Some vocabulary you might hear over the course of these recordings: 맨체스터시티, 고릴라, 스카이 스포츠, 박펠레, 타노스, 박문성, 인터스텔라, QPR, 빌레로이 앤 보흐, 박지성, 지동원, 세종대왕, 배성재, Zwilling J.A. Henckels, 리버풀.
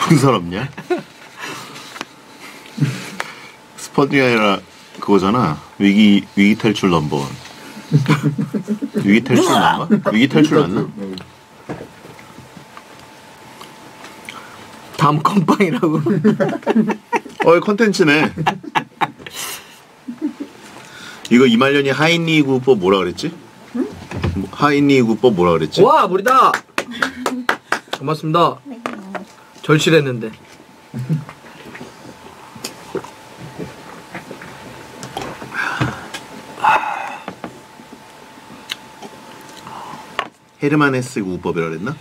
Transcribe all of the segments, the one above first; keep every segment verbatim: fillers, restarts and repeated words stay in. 분사람냐? 스펀지가 아니라 그거잖아. 위기 위기 탈출 넘버원. 위기 탈출 맞나? 위기 탈출 맞나? 다음 컴빵이라고. 어이 컨텐츠네. 이거 이말년이 하이니구법 뭐라 그랬지? 응? 하이니구법 뭐라 그랬지? 와 무리다. 고맙습니다. 절실했는데. 헤르만헤스 우법이라 그랬나?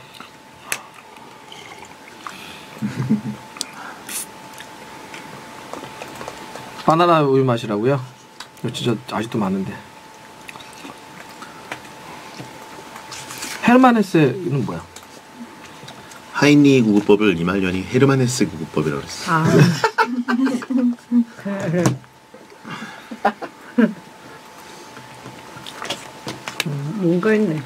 바나나 우유 맛이라고요? 이거 진짜 아직도 많은데. 헤르만헤스는 뭐야? 하이니 구구법을 이말년이 헤르만헤스 구구법이라고 그랬어. 아. 뭔가 있네.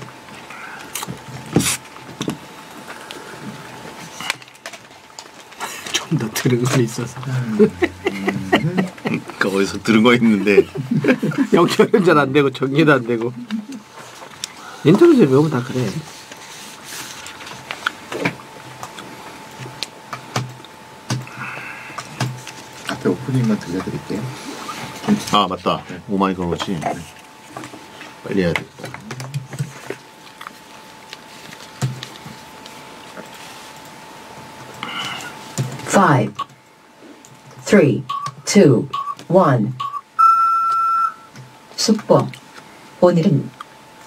좀 더 들은 거 있어서. 그러니까 어디서 들은 거 있는데 연결은 잘 안 되고 정리도 안 되고. 인터넷에 배우면 다 그래. 앞에 오프닝만 들려드릴게요. 아 맞다. 네. 오마이걸 거지. 빨리 해야 돼. 오, 삼, 이, 일. 숙보. 오늘은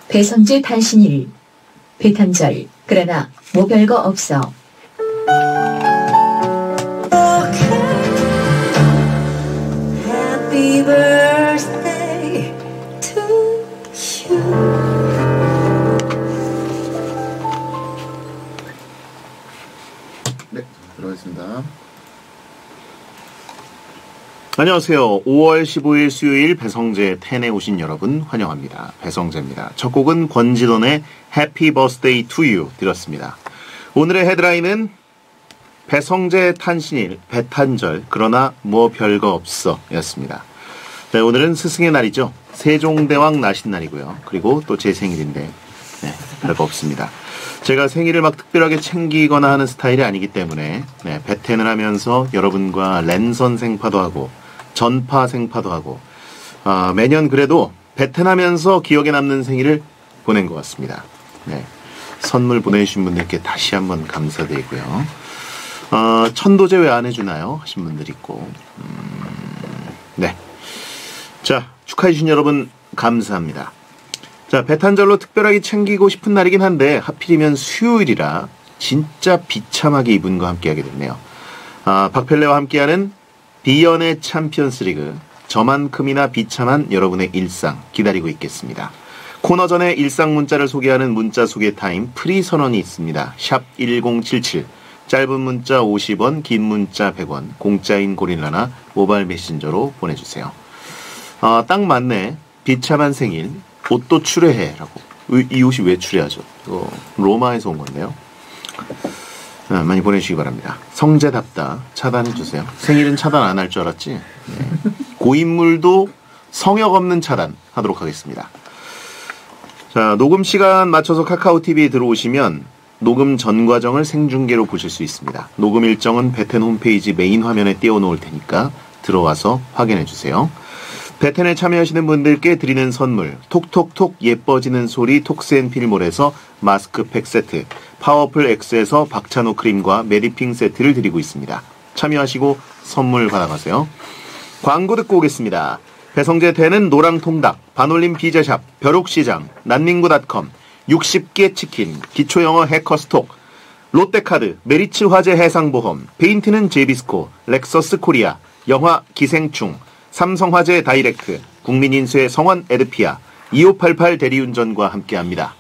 배성재 탄신일. 배탄절. 그러나 뭐 별거 없어. Happy birthday to you. 네, 들어가겠습니다. 안녕하세요. 오월 십오일 수요일 배성재 텐에 오신 여러분 환영합니다. 배성재입니다. 첫 곡은 권지돈의 해피 버스데이 투 유 드렸습니다. 오늘의 헤드라인은 배성재 탄신일, 배탄절, 그러나 뭐 별거 없어 였습니다. 네, 오늘은 스승의 날이죠. 세종대왕 나신 날이고요. 그리고 또 제 생일인데 네, 별거 없습니다. 제가 생일을 막 특별하게 챙기거나 하는 스타일이 아니기 때문에 네, 배텐을 하면서 여러분과 랜선 생파도 하고 전파 생파도 하고 어, 매년 그래도 배텐하면서 기억에 남는 생일을 보낸 것 같습니다. 네, 선물 보내주신 분들께 다시 한번 감사드리고요. 어, 천도제 왜 안 해주나요? 하신 분들 있고 음, 네, 자 축하해주신 여러분 감사합니다. 자 배탄절로 특별하게 챙기고 싶은 날이긴 한데 하필이면 수요일이라 진짜 비참하게 이분과 함께하게 됐네요. 아, 박펠레와 함께하는 비연의 챔피언스 리그, 저만큼이나 비참한 여러분의 일상 기다리고 있겠습니다. 코너 전에 일상 문자를 소개하는 문자 소개 타임 프리 선언이 있습니다. 샵 일공칠칠, 짧은 문자 오십 원, 긴 문자 백 원, 공짜인 고릴라나 모바일 메신저로 보내주세요. 아, 딱 맞네. 비참한 생일, 옷도 출애해 라고. 이 옷이 왜 출애하죠? 이거 로마에서 온 건데요. 아, 많이 보내주시기 바랍니다. 성재답다 차단해주세요. 생일은 차단 안 할 줄 알았지? 네. 고인물도 성역 없는 차단 하도록 하겠습니다. 자 녹음 시간 맞춰서 카카오 티비에 들어오시면 녹음 전 과정을 생중계로 보실 수 있습니다. 녹음 일정은 배텐 홈페이지 메인 화면에 띄워놓을 테니까 들어와서 확인해주세요. 배텐에 참여하시는 분들께 드리는 선물, 톡톡톡 예뻐지는 소리 톡스앤필몰에서 마스크팩 세트, 파워풀X에서 박찬호 크림과 메디핑 세트를 드리고 있습니다. 참여하시고 선물 받아가세요. 광고 듣고 오겠습니다. 배성재 텐은 노랑통닭, 반올림 피자샵, 벼룩시장, 난닝구닷컴, 육십 개 치킨, 기초영어 해커스톡, 롯데카드, 메리츠 화재 해상보험, 페인트는 제비스코, 렉서스 코리아, 영화 기생충, 삼성화재 다이렉트, 국민인수의 성원 에드피아, 이오팔팔 대리운전과 함께합니다.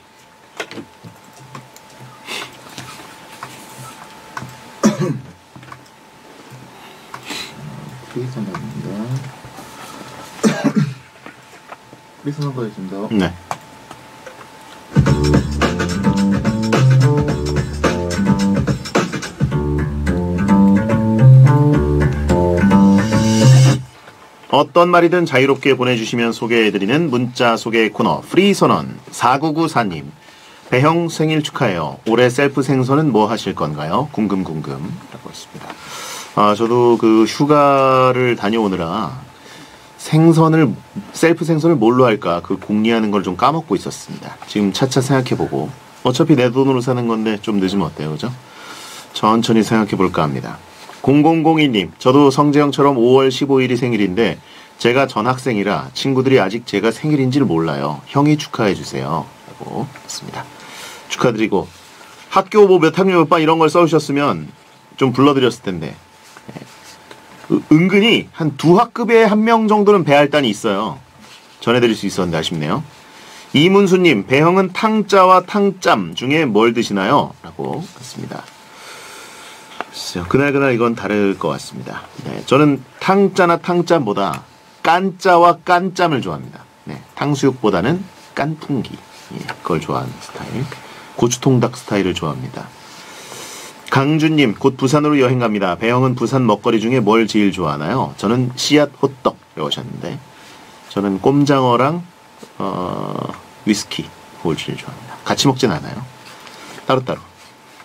프리선언입니다. 프리선언 가겠습니다. 네. 어떤 말이든 자유롭게 보내주시면 소개해드리는 문자 소개 코너 프리선언. 사구구사 님, 배형 생일 축하해요. 올해 셀프 생선은 뭐 하실 건가요? 궁금궁금 라고 했습니다. 아, 저도 그 휴가를 다녀오느라 생선을, 셀프 생선을 뭘로 할까 그 공리하는 걸 좀 까먹고 있었습니다. 지금 차차 생각해보고, 어차피 내 돈으로 사는 건데 좀 늦으면 어때요, 그죠? 천천히 생각해볼까 합니다. 공공공이 님, 저도 성재형처럼 오월 십오일이 생일인데 제가 전학생이라 친구들이 아직 제가 생일인지를 몰라요. 형이 축하해주세요 라고 했습니다. 축하드리고, 학교 뭐 몇 학년 몇 반 이런 걸 써주셨으면 좀 불러드렸을 텐데, 네. 은근히 한 두 학급에 한 명 정도는 배할단이 있어요. 전해드릴 수 있었는데 아쉽네요. 이문수님, 배형은 탕짜와 탕짬 중에 뭘 드시나요? 라고 했습니다. 그날 그날 이건 다를 것 같습니다. 네, 저는 탕짜나 탕짬보다 깐짜와 깐짬을 좋아합니다. 네, 탕수육보다는 깐풍기, 예, 그걸 좋아하는 스타일. 고추통닭 스타일을 좋아합니다. 강준님, 곧 부산으로 여행 갑니다. 배형은 부산 먹거리 중에 뭘 제일 좋아하나요? 저는 씨앗 호떡 배우셨는데, 저는 꼼장어랑 어, 위스키 그걸 제일 좋아합니다. 같이 먹진 않아요. 따로따로.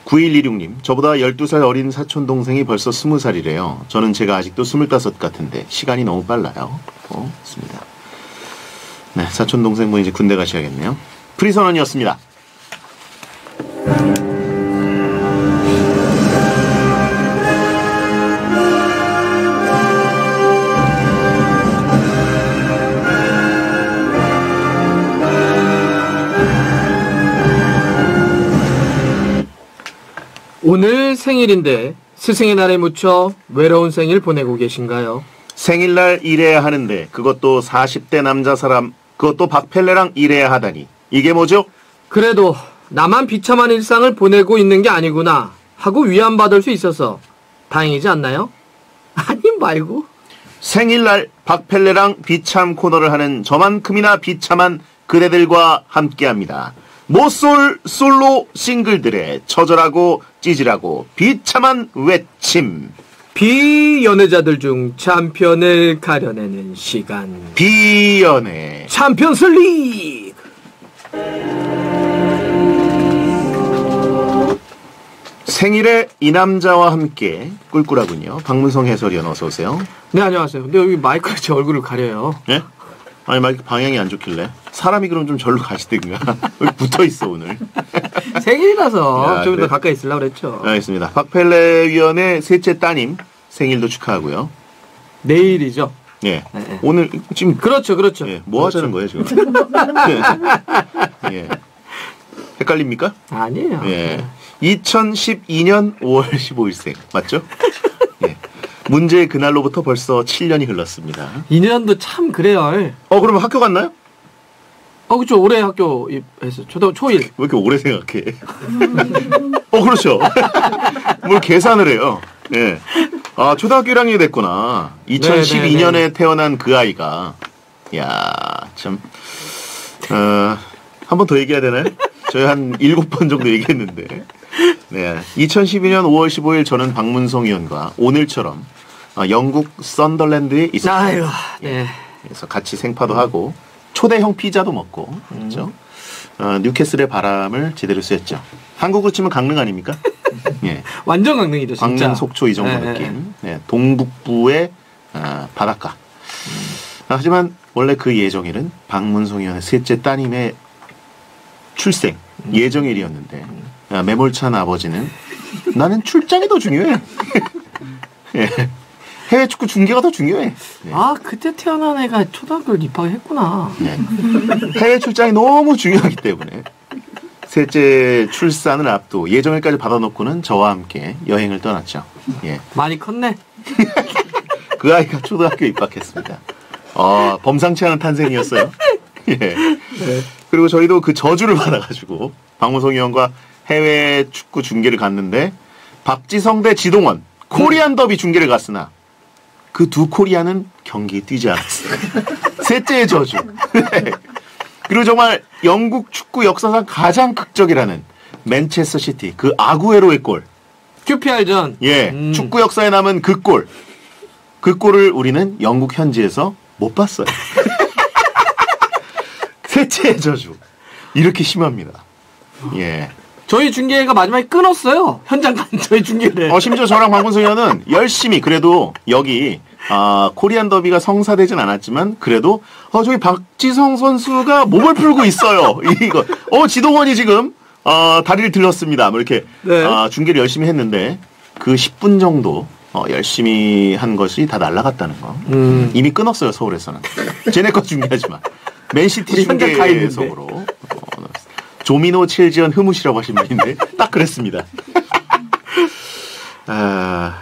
구일이육 님, 저보다 열두 살 어린 사촌동생이 벌써 스무 살이래요. 저는 제가 아직도 스물다섯 같은데 시간이 너무 빨라요. 어, 좋습니다. 네, 사촌동생분 이제 군대 가셔야겠네요. 프리선언이었습니다. 오늘 생일인데 스승의 날에 묻혀 외로운 생일 보내고 계신가요? 생일날 일해야 하는데 그것도 사십 대 남자 사람, 그것도 박펠레랑 일해야 하다니 이게 뭐죠? 그래도 나만 비참한 일상을 보내고 있는 게 아니구나 하고 위안받을 수 있어서 다행이지 않나요? 아니 말고, 생일날 박펠레랑 비참 코너를 하는 저만큼이나 비참한 그대들과 함께합니다. 모쏠 솔로 싱글들의 처절하고 찌질하고 비참한 외침. 비연애자들 중 챔피언을 가려내는 시간. 비연애 챔피언스 리그. 생일에 이 남자와 함께 꿀꿀하군요. 박문성 해설위원 어서오세요. 네, 안녕하세요. 근데 여기 마이크가 제 얼굴을 가려요. 네? 아니 마이크 방향이 안 좋길래. 사람이 그럼 좀 절로 가시든가. 붙어있어 오늘. 생일이라서 좀 더 가까이 있으려고 그랬죠. 알겠습니다. 박펠레 위원의 셋째 따님 생일도 축하하고요. 내일이죠? 예. 네. 네. 오늘 지금 그렇죠 그렇죠. 예. 뭐 그렇죠. 하자는 거예요 지금? 예. 헷갈립니까? 아니에요. 예. 이천십이년 오월 십오일생 맞죠? 예. 문제의 그날로부터 벌써 칠 년이 흘렀습니다. 이 년도 참 그래요. 어, 그러면 학교 갔나요? 어, 그렇죠. 올해 학교 입했어요. 초등 초일. 왜 이렇게 오래 생각해? 어, 그렇죠. 뭘 계산을 해요. 예. 아, 초등학교 일 학년이 됐구나. 이천십이년에 네네네. 태어난 그 아이가. 이야, 참. 어, 한 번 더 얘기해야 되나요? 저희 한 일곱 번 정도 얘기했는데. 네, 이천십이년 오월 십오일 저는 박문성 의원과 오늘처럼 영국 썬덜랜드에 있었어요. 아유, 네. 그래서 같이 생파도 하고 초대형 피자도 먹고 그렇죠. 음. 어, 뉴캐슬의 바람을 제대로 쐬었죠. 한국으로 치면 강릉 아닙니까? 예, 완전 강릉이죠. 진짜. 강릉 속초 이 정도 네, 느낌. 네. 네, 동북부의 어, 바닷가. 음. 아, 하지만 원래 그 예정일은 박문성 의원의 셋째 따님의 출생 음. 예정일이었는데. 음. 야, 매몰찬 아버지는 나는 출장이 더 중요해. 예. 해외 축구 중계가 더 중요해. 네. 아, 그때 태어난 애가 초등학교를 입학했구나. 네. 해외 출장이 너무 중요하기 때문에 셋째 출산을 앞두고 예정일까지 받아놓고는 저와 함께 여행을 떠났죠. 예. 많이 컸네. 그 아이가 초등학교에 입학했습니다. 어, 범상치 않은 탄생이었어요. 예. 네. 그리고 저희도 그 저주를 받아가지고 박문성 의원과 해외 축구 중계를 갔는데 박지성 대 지동원 코리안 더비 중계를 갔으나 그 두 코리안은 경기에 뛰지 않았어요. 셋째의 저주. 그리고 정말 영국 축구 역사상 가장 극적이라는 맨체스터시티 그 아구에로의 골 큐피알전. 예. 음. 축구 역사에 남은 그 골 그 골을 우리는 영국 현지에서 못 봤어요. 셋째의 저주. 이렇게 심합니다. 예. 저희 중계가 마지막에 끊었어요. 현장 간 저희 중계를. 어, 심지어 저랑 박문성 의원은 열심히 그래도 여기 아, 코리안 더비가 성사되진 않았지만 그래도 어, 저기 박지성 선수가 몸을 풀고 있어요. 이거. 어, 지동원이 지금 어, 다리를 들렀습니다. 뭐 이렇게 네. 아, 중계를 열심히 했는데 그 십 분 정도 어, 열심히 한 것이 다 날아갔다는 거. 음. 이미 끊었어요. 서울에서는. 쟤네 거 중계하지 마. 맨시티 중계석으로. 어, 조민호, 칠지연, 흐뭇이라고 하신 분인데 딱 그랬습니다. 아...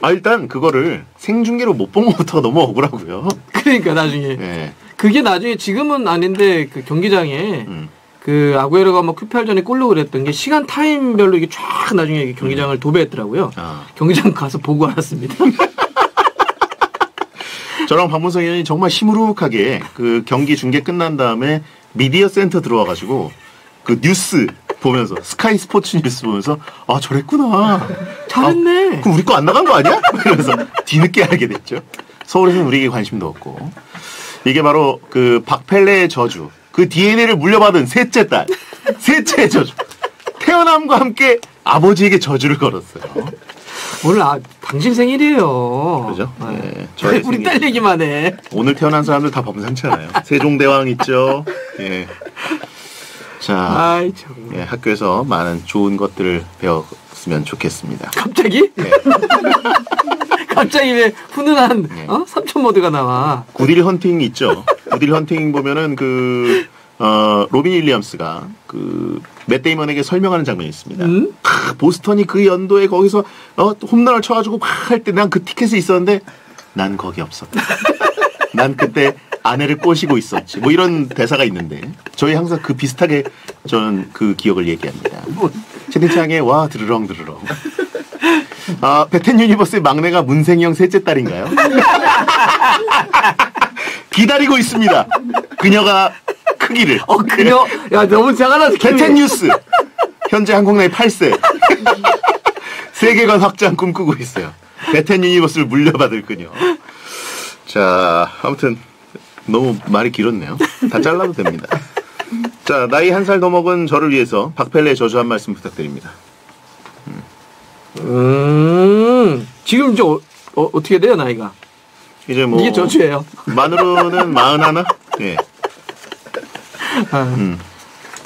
아, 일단 그거를 생중계로 못 본 것부터 너무 억울하고요. 그러니까 나중에. 네. 그게 나중에 지금은 아닌데 그 경기장에 음. 그 아구에로가 막 큐피알 전에 골로 그랬던 게 시간 타임별로 이게 쫙 나중에 이게 경기장을 음. 도배했더라고요. 아. 경기장 가서 보고 알았습니다. 저랑 박문성 의원이 정말 시무룩하게 그 경기 중계 끝난 다음에 미디어 센터 들어와가지고 그 뉴스 보면서 스카이 스포츠 뉴스 보면서 아 저랬구나. 잘했네. 아, 그럼 우리 거 안 나간 거 아니야? 이러면서 뒤늦게 알게 됐죠. 서울에서는 우리에게 관심도 없고. 이게 바로 그 박펠레의 저주. 그 디엔에이를 물려받은 셋째 딸. 셋째의 저주. 태어남과 함께 아버지에게 저주를 걸었어요. 오늘 아, 당신 생일이에요. 그죠? 네, 우리 생일. 딸 얘기만 해. 오늘 태어난 사람들 다 범상치않아요. 세종대왕 있죠. 예. 자, 아이, 예, 학교에서 많은 좋은 것들을 배웠으면 좋겠습니다. 갑자기? 네. 갑자기 왜 훈훈한 네. 어? 삼촌 모드가 나와. 굿윌 헌팅 있죠. 굿윌 헌팅 보면은 그 어, 로빈 윌리엄스가 그 맷 데이먼에게 설명하는 장면이 있습니다. 음? 아, 보스턴이 그 연도에 거기서 어, 홈런을 쳐가지고 막 할 때 난 그 티켓이 있었는데 난 거기 없었다. 난 그때 아내를 꼬시고 있었지. 뭐 이런 대사가 있는데 저희 항상 그 비슷하게 저는 그 기억을 얘기합니다. 채팅창에 와 드르렁 드르렁. 아 배텐 유니버스의 막내가 문생영 셋째 딸인가요? 기다리고 있습니다. 그녀가 크기를. 어 그녀. 야 너무 작아라. 배텐 뉴스. 현재 한국 나이 팔 세. 세계관 확장 꿈꾸고 있어요. 배텐 유니버스를 물려받을 그녀. 자 아무튼. 너무 말이 길었네요. 다 잘라도 됩니다. 자, 나이 한 살 더 먹은 저를 위해서 박펠레의 저주 한 말씀 부탁드립니다. 음, 음 지금 이제 어, 어, 어떻게 돼요, 나이가? 이제 뭐 이게 저주예요. 만으로는 마흔 하나? 예. 아, 음.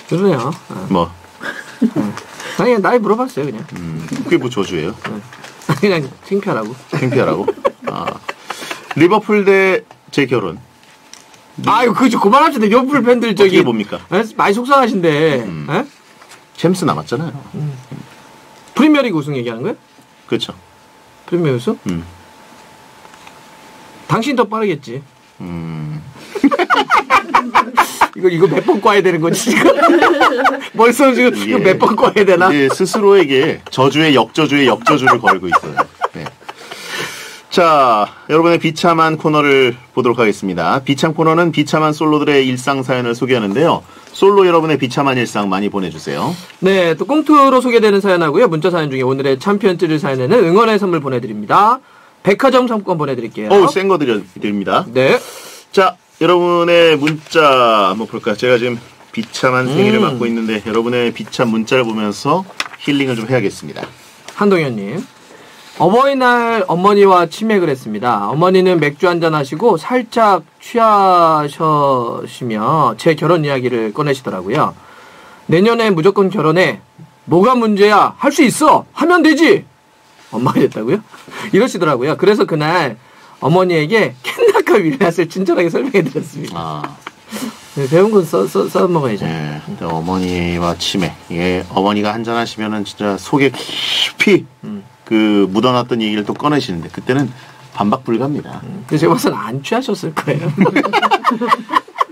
그러네요. 아. 뭐? 음. 아니, 그냥 나이 물어봤어요, 그냥. 음, 그게 뭐 저주예요? 그냥 창피하라고. 창피하라고? 아, 리버풀 대 제 결혼. 네. 아유, 그거 좀 그만합시다. 리버풀 팬들 저기. 어떻게 봅니까? 에? 많이 속상하신데. 음. 챔스 남았잖아요. 음. 프리미어리그 우승 얘기하는 거예요? 그렇죠. 프리미어 우승? 음. 당신이 더 빠르겠지. 음. 이거, 이거 몇 번 꽈야 되는 거지, 지금? 벌써 지금 예. 이거 몇 번 꽈야 되나? 예, 스스로에게 저주의 역저주의 역저주를 걸고 있어요. 네. 자, 여러분의 비참한 코너를 보도록 하겠습니다. 비참 코너는 비참한 솔로들의 일상 사연을 소개하는데요. 솔로 여러분의 비참한 일상 많이 보내주세요. 네, 또 꽁트로 소개되는 사연하고요. 문자 사연 중에 오늘의 챔피언 찌를 사연에는 응원의 선물 보내드립니다. 백화점 상품권 보내드릴게요. 어우, 센 거 드립니다. 네. 자, 여러분의 문자 한번 볼까요? 제가 지금 비참한 음. 생일을 맞고 있는데 여러분의 비참 문자를 보면서 힐링을 좀 해야겠습니다. 한동현님. 어버이날 어머니와 치맥을 했습니다. 어머니는 맥주 한잔 하시고 살짝 취하셔시며 제 결혼 이야기를 꺼내시더라고요. 내년에 무조건 결혼해. 뭐가 문제야? 할 수 있어. 하면 되지. 엄마가 됐다고요? 이러시더라고요. 그래서 그날 어머니에게 캔나카 윌라스를 친절하게 설명해드렸습니다. 아. 네, 배운 건 써, 써, 써 먹어야죠. 네, 근데 어머니와 치맥. 예, 어머니가 한잔 하시면은 진짜 속에 깊이. 음. 그 묻어놨던 얘기를 또 꺼내시는데 그때는 반박 불가입니다. 근데 제가 봐서는 안 취하셨을 거예요.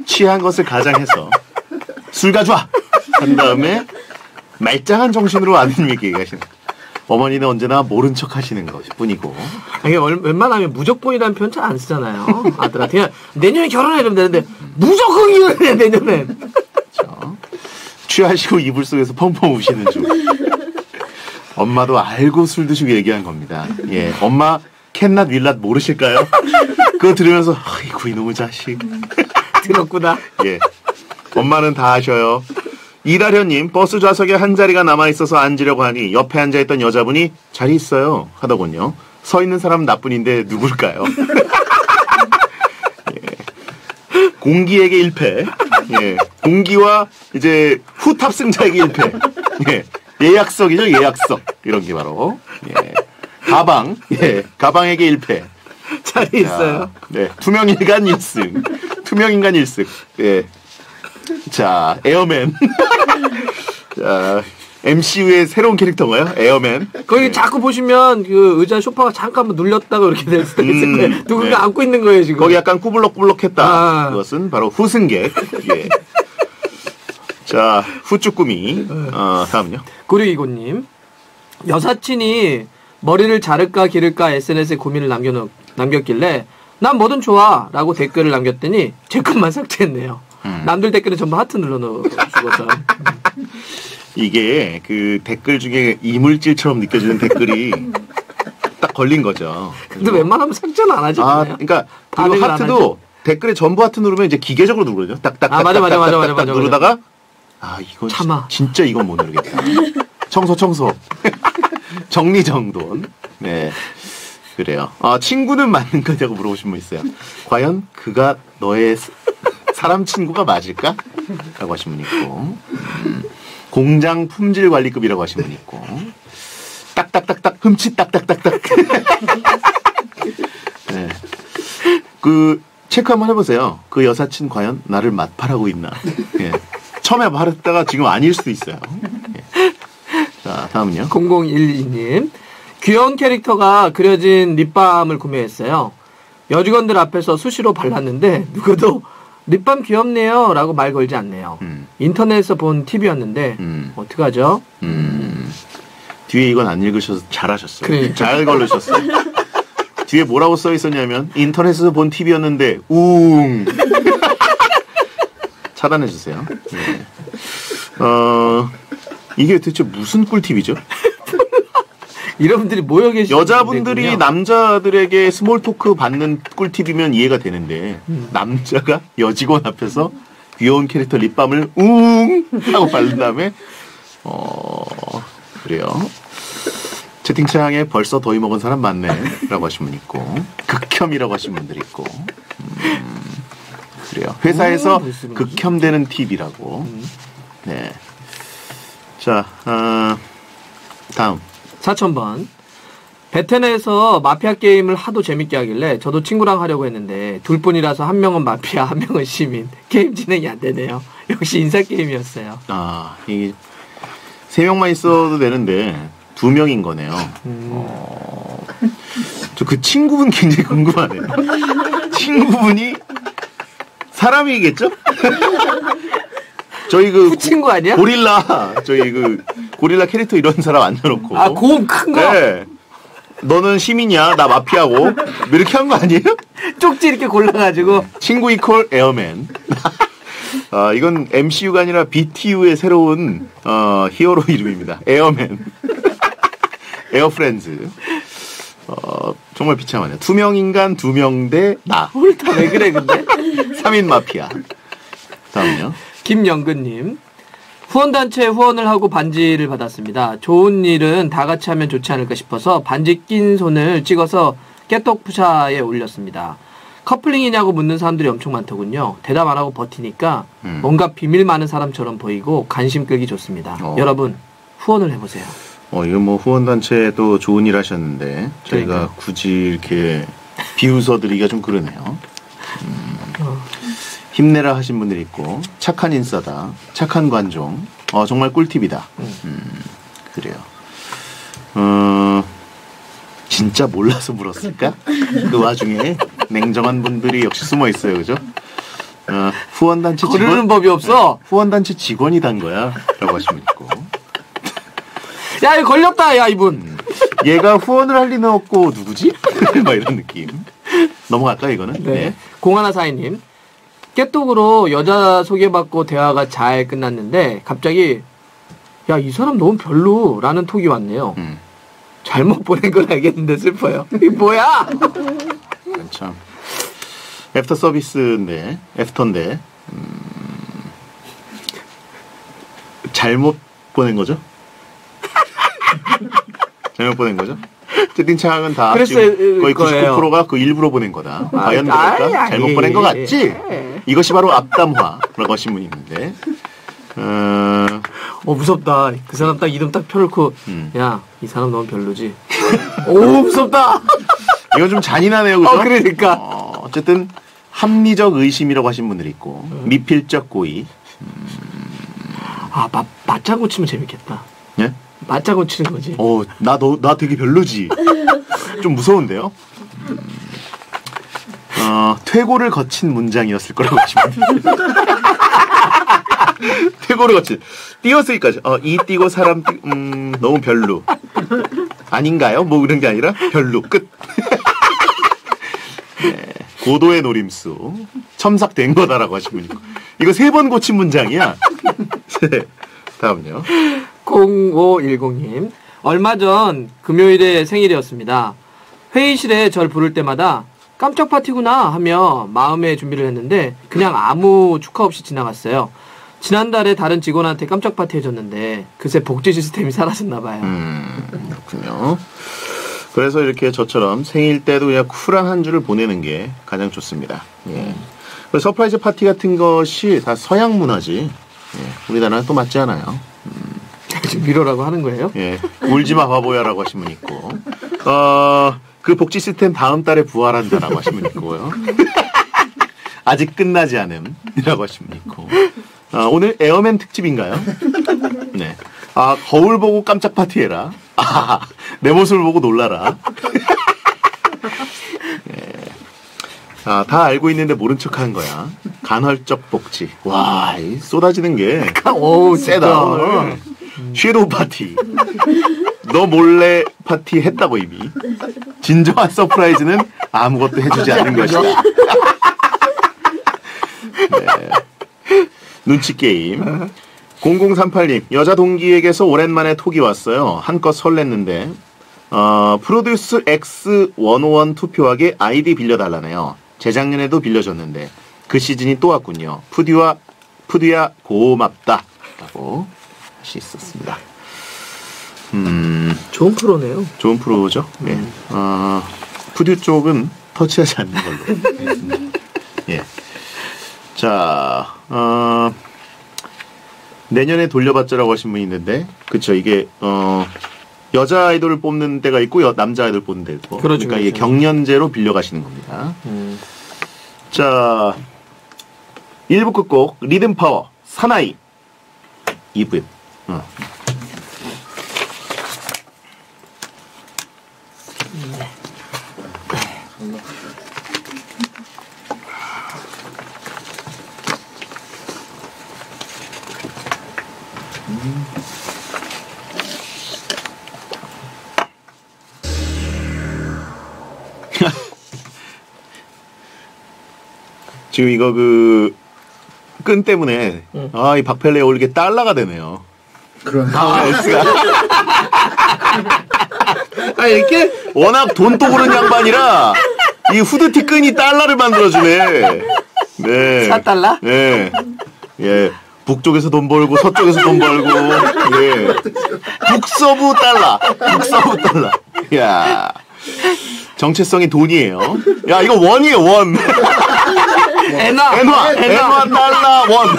취한 것을 가장해서 술 가져와! 한 다음에 말짱한 정신으로 아는 얘기 얘기하시는 어머니는 언제나 모른 척 하시는 것일 뿐이고 이게 웬만하면 무조건이라는 표현 잘 안 쓰잖아요. 아들한테 그냥 내년에 결혼해 이러면 되는데 무조건 결혼해 내년에. 그렇죠. 취하시고 이불 속에서 펑펑 우시는 중. 엄마도 알고 술 드시고 얘기한 겁니다. 예, 엄마 캔낫 윌낫 모르실까요? 그거 들으면서 아이고 이놈의 자식. 들었구나. 예. 엄마는 다 아셔요. 이다련님, 버스 좌석에 한 자리가 남아있어서 앉으려고 하니 옆에 앉아있던 여자분이 자리 있어요 하더군요. 서 있는 사람 나뿐인데 누굴까요? 예. 공기에게 일 패. 예. 공기와 이제 후 탑승자에게 일 패. 예. 예약석이죠, 예약석. 이런 게 바로. 예. 가방. 예. 가방에게 일 패. 자리 있어요. 네. 투명인간 일 승. 투명인간 일 승. 예. 자, 에어맨. 자, 엠씨유의 새로운 캐릭터인가요? 에어맨. 거기 네. 자꾸 보시면 그 의자 쇼파가 잠깐 한번 눌렸다가 이렇게 될 수도 있을 음, 거예요. 누군가 네. 안고 있는 거예요, 지금. 거기 약간 꾸불럭꾸불럭했다. 아. 그것은 바로 후승객. 예. 자, 후쭈꾸미. 어, 다음요. 구류이고님. 여사친이 머리를 자를까 기를까 에스엔에스에 고민을 남겨, 남겼길래 난 뭐든 좋아 라고 댓글을 남겼더니 제 것만 삭제했네요. 음. 남들 댓글에 전부 하트 눌러놓으시고서 이게 그 댓글 중에 이물질처럼 느껴지는 댓글이 딱 걸린 거죠. 근데 웬만하면 삭제는 안 하지. 아, 그러니까 그리고 하트도 댓글에 전부 하트 누르면 이제 기계적으로 누르죠. 딱딱. 아 맞아 맞아 맞아 맞아. 누르다가 아 이건 참아. 진짜 이건 못 누르겠다. 청소 청소. 정리정돈. 네. 그래요. 아 친구는 맞는 거냐고 물어보신 분 있어요. 과연 그가 너의 사람 친구가 맞을까? 라고 하신 분 있고 음, 공장 품질관리급이라고 하신 분 있고 딱딱딱딱 흠칫 딱딱딱딱 네. 그 체크 한번 해보세요. 그 여사친 과연 나를 맞팔하고 있나? 예. 처음에 말했다가 지금 아닐 수도 있어요. 예. 자 다음은요. 공공일이님 귀여운 캐릭터가 그려진 립밤을 구매했어요. 여직원들 앞에서 수시로 발랐는데 누구도 립밤 귀엽네요 라고 말 걸지 않네요. 음. 인터넷에서 본 팁이었는데 음. 어떡하죠? 음. 뒤에 이건 안 읽으셔서 잘하셨어요. 그래. 잘 걸르셨어요. 뒤에 뭐라고 써있었냐면 인터넷에서 본 팁이었는데 우웅 차단해주세요. 네. 어, 이게 대체 무슨 꿀팁이죠? 여러분들이 모여 계시 여자분들이 분이군요. 남자들에게 스몰토크 받는 꿀팁이면 이해가 되는데 음. 남자가 여직원 앞에서 귀여운 캐릭터 립밤을 웅 하고 바른 다음에 어 그래요. 채팅창에 벌써 더위 먹은 사람 많네라고 하신 분 있고 극혐이라고 하신 분들 있고 음, 그래요. 회사에서 음, 극혐되는 팁이라고. 음. 네. 자 어, 다음. 사천 번. 베테네에서 마피아 게임을 하도 재밌게 하길래 저도 친구랑 하려고 했는데 둘 뿐이라서 한 명은 마피아, 한 명은 시민. 게임 진행이 안 되네요. 역시 인사 게임이었어요. 아, 이게 세 명만 있어도 되는데 두 명인 거네요. 음. 어... 저 그 친구분 굉장히 궁금하네요. 친구분이 사람이겠죠? 저희 그 친구 아니야? 고릴라 저희 그 고릴라 캐릭터 이런 사람 앉혀놓고 아 고음 큰 거? 네. 너는 시민이야 나 마피아고 이렇게 한 거 아니에요? 쪽지 이렇게 골라가지고 친구 이퀄 에어맨. 아 이건 엠씨유가 아니라 비티유의 새로운 어, 히어로 이름입니다. 에어맨. 에어프렌즈. 어 정말 비참하네요. 투명인간 두 명 대 나. 오늘 다 왜 그래 근데? 삼인 마피아. 다음요. 김영근님. 후원단체에 후원을 하고 반지를 받았습니다. 좋은 일은 다 같이 하면 좋지 않을까 싶어서 반지 낀 손을 찍어서 깨톡푸샤에 올렸습니다. 커플링이냐고 묻는 사람들이 엄청 많더군요. 대답 안 하고 버티니까 음. 뭔가 비밀 많은 사람처럼 보이고 관심 끌기 좋습니다. 어. 여러분 후원을 해보세요. 어 이거 뭐 후원단체도 좋은 일 하셨는데 저희가 그러니까요. 굳이 이렇게 비웃어드리기가 좀 그러네요. 음. 어. 힘내라 하신 분들이 있고 착한 인싸다, 착한 관종, 어 정말 꿀팁이다. 음, 그래요. 어, 진짜 몰라서 물었을까? 그 와중에 냉정한 분들이 역시 숨어 있어요, 그죠? 어, 후원단체 직원 고르는 법이 없어. 후원단체 직원이 단 거야라고 하시면 있고. 야, 이거 걸렸다, 야 이분. 음, 얘가 후원을 할 리는 없고 누구지? 막 이런 느낌. 넘어갈까 이거는? 네. 네. 공하나사인님. 깨톡으로 여자 소개받고 대화가 잘 끝났는데 갑자기 야 이 사람 너무 별로라는 톡이 왔네요. 음. 잘못 보낸 건 알겠는데 슬퍼요. 이게 뭐야? 참. 애프터 서비스인데, 애프터인데, 음... 잘못 보낸 거죠? 잘못 보낸 거죠? 채팅창은 다 지금 거의 거예요. 구십구 퍼센트가 그 일부러 보낸 거다. 아, 과연 그럴까? 잘못 아니, 보낸 거 같지? 아니. 이것이 바로 앞담화라고 하신 분이 있는데, 어... 어 무섭다. 그 사람 딱 이름 딱 펴놓고, 음. 야, 이 사람 너무 별로지. 오 무섭다. 이건 좀 잔인하네요, 그죠? 어, 그러니까. 어, 어쨌든 합리적 의심이라고 하신 분들이 있고, 음. 미필적 고의. 음... 아, 맞 맞장구 치면 재밌겠다. 예? 맞장구 치는 거지. 어, 나 너 나 되게 별로지. 좀 무서운데요. 음... 어, 퇴고를 거친 문장이었을 거라고 하시면 됩니다. 퇴고를 거친. 띄어쓰기까지. 어, 이 띄고 사람 띄... 음, 너무 별로. 아닌가요? 뭐 그런 게 아니라 별로 끝. 네, 고도의 노림수. 첨삭된 거다라고 하시고. 이거 세 번 고친 문장이야. 네, 다음요. 공오일공님. 얼마 전 금요일에 생일이었습니다. 회의실에 절 부를 때마다 깜짝 파티구나 하며 마음의 준비를 했는데 그냥 아무 축하 없이 지나갔어요. 지난달에 다른 직원한테 깜짝 파티 해줬는데 그새 복지 시스템이 사라졌나봐요. 음, 그렇군요. 그래서 이렇게 저처럼 생일 때도 그냥 쿨한 한 주를 보내는 게 가장 좋습니다. 예. 서프라이즈 파티 같은 것이 다 서양 문화지. 예. 우리나라는 또 맞지 않아요. 음. 지금 위로라고 하는 거예요? 예. 울지마 바보야라고 하신 분 있고, 어, 그 복지 시스템 다음 달에 부활한다라고 하신 분 있고요. 아직 끝나지 않음이라고 하신 분 있고. 아, 오늘 에어맨 특집인가요? 네. 아, 거울 보고 깜짝 파티해라. 아, 내 모습을 보고 놀라라. 네. 아, 다 알고 있는데 모른 척 하는 거야. 간헐적 복지. 와, 이 쏟아지는 게. 오, 세다. 오늘. 쉐도우 파티. 너 몰래 파티 했다고 이미. 진정한 서프라이즈는 아무것도 해주지 않는 것이다. 네. 눈치게임. 공공삼팔님. 여자 동기에게서 오랜만에 톡이 왔어요. 한껏 설렜는데 어, 프로듀스 엑스 백일 투표하게 아이디 빌려달라네요. 재작년에도 빌려줬는데 그 시즌이 또 왔군요. 푸디와 푸디야 고맙다 라고 할수 있었습니다. 음, 좋은 프로네요. 좋은 프로죠. 음. 예. 어, 푸디 쪽은 터치하지 않는 걸로. 예. 자, 어, 내년에 돌려받자라고 하신 분이 있는데, 그쵸, 이게, 어, 여자 아이돌을 뽑는 데가 있고, 여, 남자 아이돌 뽑는 데가 있고. 그렇죠, 그러니까 그렇죠. 이게 경연제로 빌려가시는 겁니다. 음. 자, 일 부 끝곡, 리듬 파워, 사나이. 이 부에. 어. 지금 이거 그 끈 때문에 응. 아, 이 박펠레 올게 달러가 되네요. 그러네. 아, S가. 아, 이렇게 워낙 돈 떠오르는 양반이라 이 후드티 끈이 달러를 만들어주네. 네. 사 달러? 네. 예. 북쪽에서 돈 벌고 서쪽에서 돈 벌고. 예. 북서부 달러. 북서부 달러. 야. 정체성이 돈이에요. 야, 이거 원이에요, 원. 엔화! 엔화! 엔화 달러 원!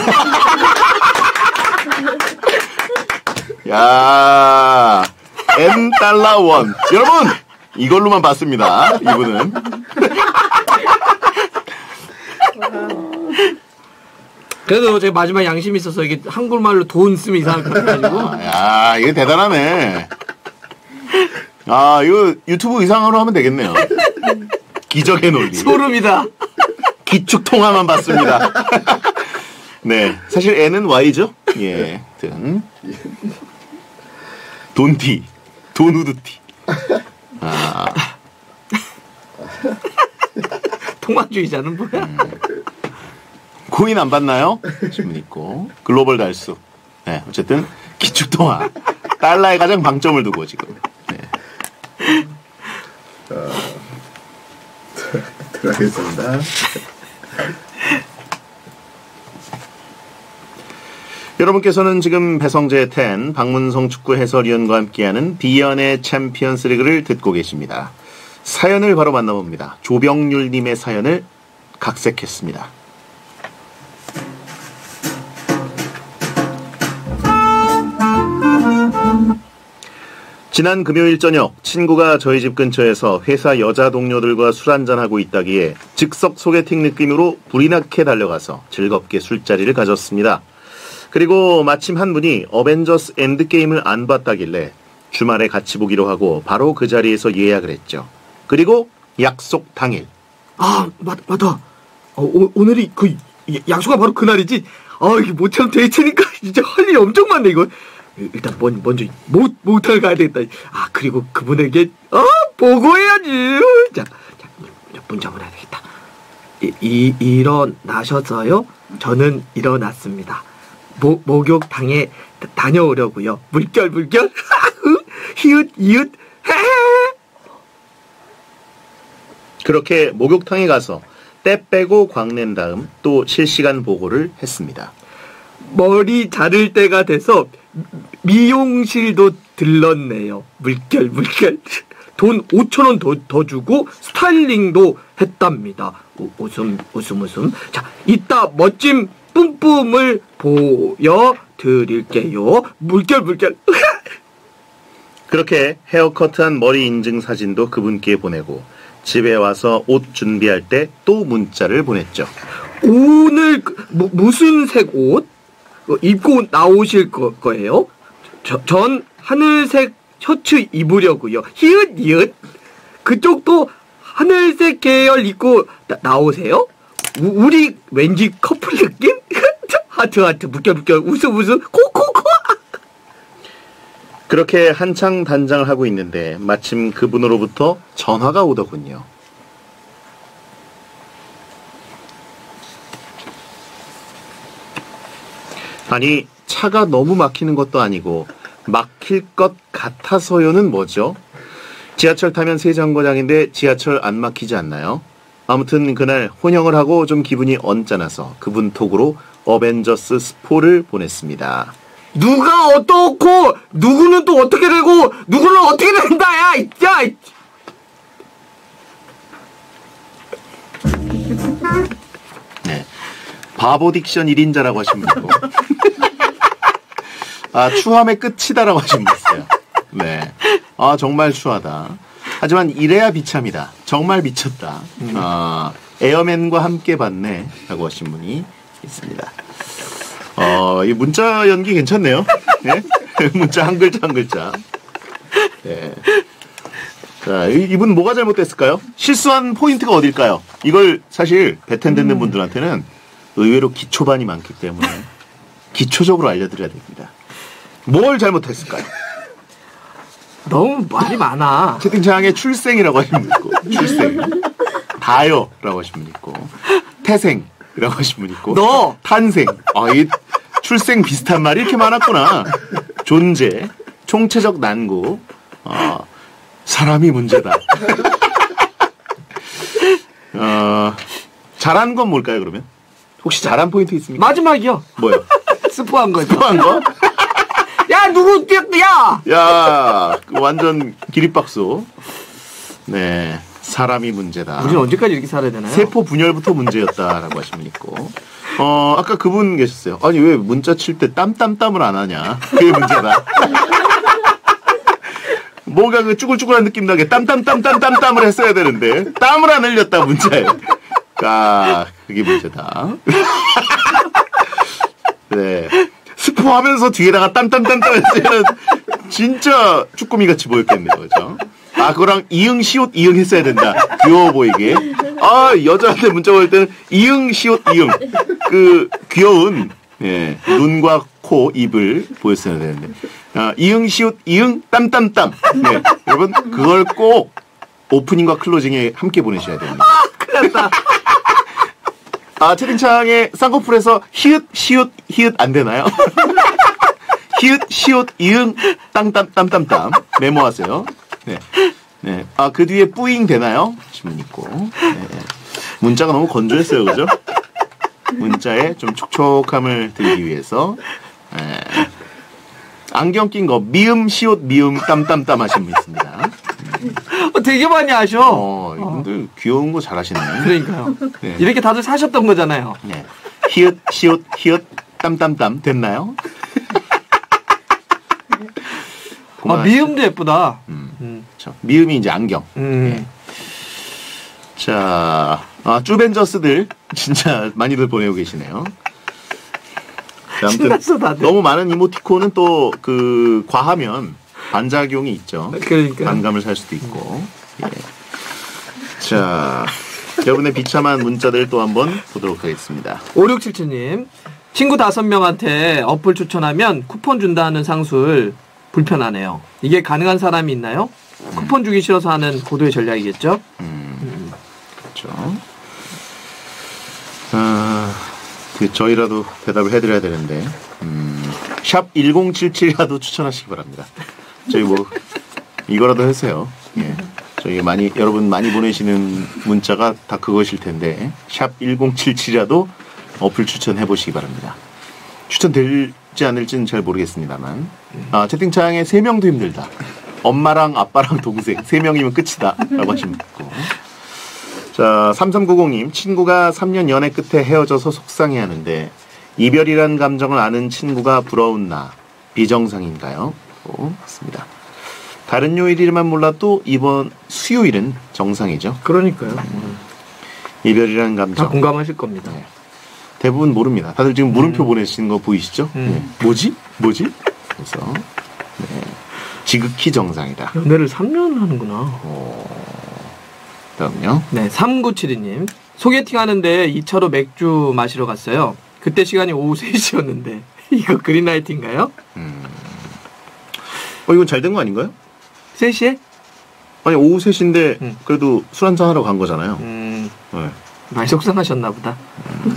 야, 엔 달러 원. 여러분! 이걸로만 봤습니다, 이분은. 그래도 제가 마지막 양심이 있어서 이게 한국말로 돈 쓰면 이상할 것 같아가지고. 야, 이거 대단하네. 아, 이거 유튜브 의상으로 하면 되겠네요. 기적의 논리. 소름이다. 기축통화만 봤습니다. 네. 사실 N은 Y죠? 예. 든. 돈티. 돈우드티. 아. 통화주의자는 뭐야? 음. 코인 안 받나요? 질문 있고. 글로벌 달수. 네. 어쨌든, 기축통화. 달러에 가장 방점을 두고, 지금. 네. 하겠습니다. 여러분께서는 지금 배성재 텐, 박문성 축구 해설위원과 함께하는 비연의 챔피언스 리그를 듣고 계십니다. 사연을 바로 만나봅니다. 조병률님의 사연을 각색했습니다. 지난 금요일 저녁 친구가 저희 집 근처에서 회사 여자 동료들과 술 한잔하고 있다기에 즉석 소개팅 느낌으로 불이 나게 달려가서 즐겁게 술자리를 가졌습니다. 그리고 마침 한 분이 어벤져스 엔드게임을 안 봤다길래 주말에 같이 보기로 하고 바로 그 자리에서 예약을 했죠. 그리고 약속 당일. 아, 맞, 맞다. 어, 오, 오늘이 그 약속가 바로 그날이지? 아, 이게 모처럼 데이트니까 진짜 할 일이 엄청 많네, 이거. 일단 먼, 먼저 모, 모텔 가야 되겠다. 아, 그리고 그분에게 아, 보고해야지. 자, 자 문자 보내야 되겠다. 이, 이, 일어나셨어요? 저는 일어났습니다. 모, 목욕탕에 다, 다녀오려고요. 물결 물결 히읗 이읒 그렇게 목욕탕에 가서 때 빼고 광낸 다음 또 실시간 보고를 했습니다. 머리 자를 때가 돼서 미용실도 들렀네요. 물결 물결 돈 오천 원 더, 더 주고 스타일링도 했답니다. 오, 웃음 웃음 웃음 자 이따 멋짐 뿜뿜을 보여드릴게요. 물결 물결 그렇게 헤어커트한 머리 인증 사진도 그분께 보내고 집에 와서 옷 준비할 때 또 문자를 보냈죠. 오늘 뭐, 무슨 색 옷 입고 나오실 거, 거예요? 저, 전 하늘색 셔츠 입으려고요. 히읗 히읗 그쪽도 하늘색 계열 입고 나, 나오세요? 우, 우리 왠지 커플 느낌? 하트 하트 묶여묶여 웃음 웃음 코코코 그렇게 한창 단장을 하고 있는데 마침 그분으로부터 전화가 오더군요. 아니 차가 너무 막히는 것도 아니고 막힐 것 같아서요는 뭐죠? 지하철 타면 세 정거장인데 지하철 안 막히지 않나요? 아무튼 그날 혼영을 하고 좀 기분이 언짢아서 그분 톡으로 어벤져스 스포를 보냈습니다. 누가 어떻고 누구는 또 어떻게 되고 누구는 어떻게 된다 야! 야! 네, 바보 딕션 일인자라고 하신 분이고 아 추함의 끝이다라고 하신 분 있어요. 네, 아 정말 추하다. 하지만 이래야 비참이다. 정말 미쳤다. 음. 어, 에어맨과 함께 봤네 라고 하신 분이 있습니다. 어, 이 문자 연기 괜찮네요. 네? 문자 한 글자 한 글자. 네. 자, 이, 이분 뭐가 잘못됐을까요? 실수한 포인트가 어딜까요? 이걸 사실 배텐 듣는 음. 분들한테는 의외로 기초반이 많기 때문에 기초적으로 알려드려야 됩니다. 뭘 잘못했을까요? 너무 말이 많아. 채팅창에 출생이라고 하시면 있고, 출생. 다요! 라고 하시면 있고, 태생! 라고 하시면 있고, 너! 탄생! 아, 이 출생 비슷한 말이 이렇게 많았구나. 존재, 총체적 난구, 어, 사람이 문제다. 어, 잘한 건 뭘까요, 그러면? 혹시 잘한 포인트 있습니까? 마지막이요. 뭐요? 스포한 거죠. 스포한 거? 야 누구 뛰었냐? 야 완전 기립박수. 네 사람이 문제다. 우리 언제까지 이렇게 살아야 되나요? 세포 분열부터 문제였다라고 하시면 있고. 어 아까 그분 계셨어요. 아니 왜 문자 칠 때 땀땀땀을 안 하냐? 그게 문제다. 뭔가 그 쭈글쭈글한 느낌 나게 땀땀땀땀땀땀을 했어야 되는데 땀을 안 흘렸다 문자에. 아 그게 문제다. 네. 스포하면서 뒤에다가 땀땀땀땀 했으면 진짜 쭈꾸미같이 보였겠네요. 그죠? 아, 그거랑 이응, 시옷, 이응 했어야 된다. 귀여워 보이게. 아, 여자한테 문자 올 때는 이응, 시옷, 이응. 그, 귀여운, 예, 눈과 코, 입을 보였어야 되는데. 아, 이응, 시옷, 이응, 땀땀땀. 네. 여러분, 그걸 꼭 오프닝과 클로징에 함께 보내셔야 됩니다. 아, 큰일 났다. 아, 채팅창에 쌍꺼풀에서 히읗, 시옷, 히읗 안 되나요? 히읗, 시옷, 이응, 땅땀땀땀땀 메모하세요. 네. 네. 아, 그 뒤에 뿌잉 되나요? 질문 있고. 네. 문자가 너무 건조했어요, 그죠? 문자에 좀 촉촉함을 드리기 위해서 에, 안경 낀 거 미음 시옷 미음 땀땀땀 하신 분 있습니다. 어, 되게 많이 아셔. 어, 이분들 어. 귀여운 거 잘하시네요. 그러니까요. 네. 이렇게 다들 사셨던 거잖아요. 네. 히읗 시옷 히읗 땀땀땀 됐나요? 아, 미음도 예쁘다. 음, 음. 그렇죠. 미음이 이제 안경. 음. 네. 자, 아, 쭈벤저스들 진짜 많이들 보내고 계시네요. 아무튼 너무 많은 이모티콘은 또 그 과하면 반작용이 있죠. 그러니까. 반감을 살 수도 있고. 예. 자, 여러분의 비참한 문자들 또 한번 보도록 하겠습니다. 오육칠칠 님, 친구 다섯 명한테 어플 추천하면 쿠폰 준다는 상술 불편하네요. 이게 가능한 사람이 있나요? 음. 쿠폰 주기 싫어서 하는 고도의 전략이겠죠? 음, 음. 그렇죠. 아, 그 저희라도 대답을 해드려야 되는데 음, 샵 일공칠칠이라도 추천하시기 바랍니다. 저희 뭐 이거라도 해주세요. 예. 저희 많이 여러분 많이 보내시는 문자가 다 그것일 텐데 샵 일공칠칠이라도 어플 추천해 보시기 바랍니다. 추천될지 않을지는 잘 모르겠습니다만 아, 채팅창에 세 명도 힘들다. 엄마랑 아빠랑 동생 세 명이면 끝이다 라고 하시면 되고. 자, 삼삼구공 님, 친구가 삼 년 연애 끝에 헤어져서 속상해하는데 이별이란 감정을 아는 친구가 부러운 나 비정상인가요? 오, 맞습니다. 다른 요일이만 몰라도 이번 수요일은 정상이죠. 그러니까요. 음. 이별이라는 감정 다 공감하실 겁니다. 네. 대부분 모릅니다. 다들 지금 물음표 음. 보내시는 거 보이시죠? 음. 네. 뭐지? 뭐지? 그래서 네. 지극히 정상이다. 연애를 삼 년 하는구나. 오. 다음요. 네, 삼구칠이 님, 소개팅 하는데 이 차로 맥주 마시러 갔어요. 그때 시간이 오후 세 시였는데 이거 그린라이트인가요? 음. 어, 이건 잘 된 거 아닌가요? 세 시에? 아니, 오후 세 시인데 응. 그래도 술 한잔 하러 간 거잖아요. 음. 네. 많이 속상하셨나 보다. 음.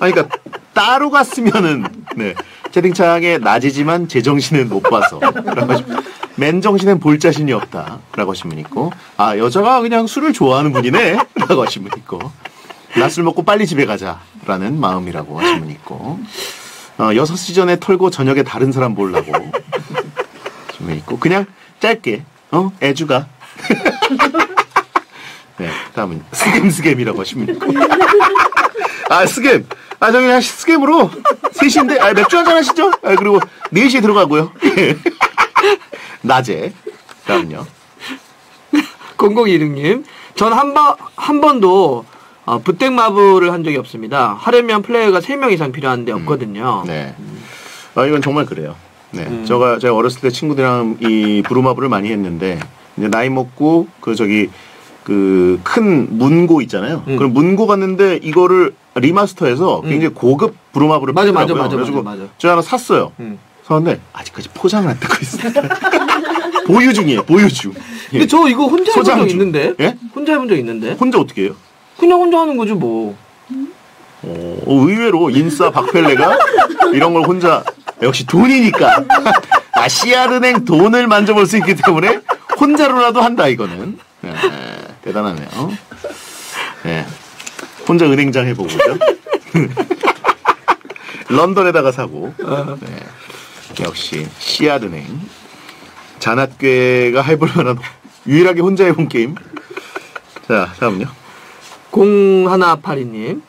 아니, 그러니까 따로 갔으면은 네. 채팅창에 낮이지만 제정신은 못 봐서 라고 하시면, 맨정신엔 볼 자신이 없다 라고 하신 분 있고, 아, 여자가 그냥 술을 좋아하는 분이네 라고 하신 분 있고, 나 술 먹고 빨리 집에 가자 라는 마음이라고 하신 분 있고, 어, 여섯 시 전에 털고 저녁에 다른 사람 보려고 있고, 그냥 짧게 어? 애주가 네, 다음은 스겜스겜이라고 하시면 있고 아 스겜! 아 저기 그냥 스겜으로 세 시인데 아, 맥주 한잔 하시죠? 아, 그리고 네 시에 들어가고요 낮에. 다음은요. 공공이육 님, 전 한 번, 한 번도 어, 부땡마블을 한 적이 없습니다. 하려면 플레이어가 세 명 이상 필요한데 없거든요. 음, 네. 아, 이건 정말 그래요. 네, 음. 제가 제가 어렸을 때 친구들이랑 이 부루마블을 많이 했는데 이제 나이 먹고 그 저기 그 큰 문고 있잖아요. 음. 그럼 문고 갔는데 이거를 리마스터해서 음. 굉장히 고급 부루마블을 맞아 맞아 맞아 맞아 맞아. 제가 하나 샀어요. 음. 샀는데 아직까지 포장을 안 뜯고 있어요. 보유 중이에요. 보유 중. 예. 근데 저 이거 혼자 해본 적 있는데? 예? 혼자 해본 적 있는데? 혼자 어떻게 해요? 그냥 혼자 하는 거죠 뭐. 음. 오, 의외로 인싸 박펠레가 이런 걸 혼자. 역시 돈이니까. 아시아은행 돈을 만져볼 수 있기 때문에 혼자로라도 한다 이거는. 네, 대단하네요. 네, 혼자 은행장 해보고요. 런던에다가 사고. 네, 역시 시아은행. 잔학괴가 해볼만한 유일하게 혼자 해본 게임. 자, 다음은요. 공일팔이 님.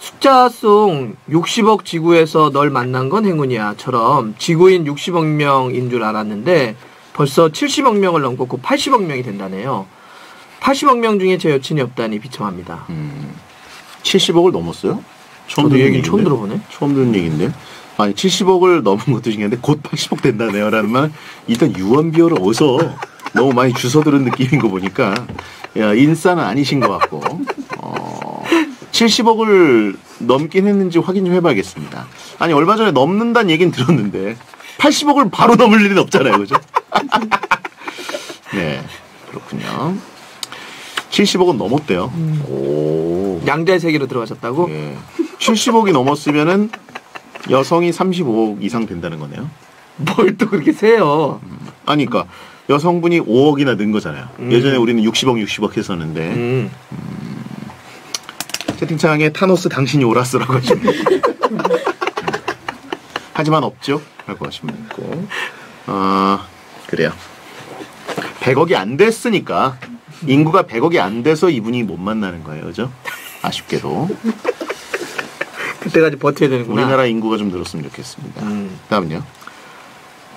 숫자송 육십억 지구에서 널 만난 건 행운이야처럼 지구인 육십억 명인 줄 알았는데 벌써 칠십억 명을 넘고 곧 팔십억 명이 된다네요. 팔십억 명 중에 제 여친이 없다니 비참합니다. 음, 칠십억을 넘었어요? 처음 듣는 얘기인데. 처음 들어보네. 처음 듣는 얘기인데. 아니, 칠십억을 넘은 것도 중요한데 곧 팔십억 된다네요 라는 말, 일단 유언비어를 어서 너무 많이 주워 들은 느낌인 거 보니까 야, 인싸는 아니신 것 같고 어... 칠십억을 넘긴 했는지 확인 좀 해봐야겠습니다. 아니, 얼마 전에 넘는다는 얘기는 들었는데 팔십억을 바로 넘을 일은 없잖아요, 그죠? 네, 그렇군요. 칠십억은 넘었대요. 음. 오. 양자의 세계로 들어가셨다고? 네. 칠십억이 넘었으면은 여성이 삼십오억 이상 된다는 거네요. 뭘 또 그렇게 세요? 음. 아니, 그러니까 여성분이 오억이나 는 거잖아요. 음. 예전에 우리는 육십억, 육십억 했었는데. 음. 음. 채팅창에 타노스 당신이 오라스라고 하십니다. 하지만 없죠? 라고 하시면 있고. 어, 그래요. 백억이 안 됐으니까, 인구가 백억이 안 돼서 이분이 못 만나는 거예요. 그죠? 아쉽게도. 그때까지 버텨야 되는구나. 우리나라 인구가 좀 늘었으면 좋겠습니다. 음. 다음은요.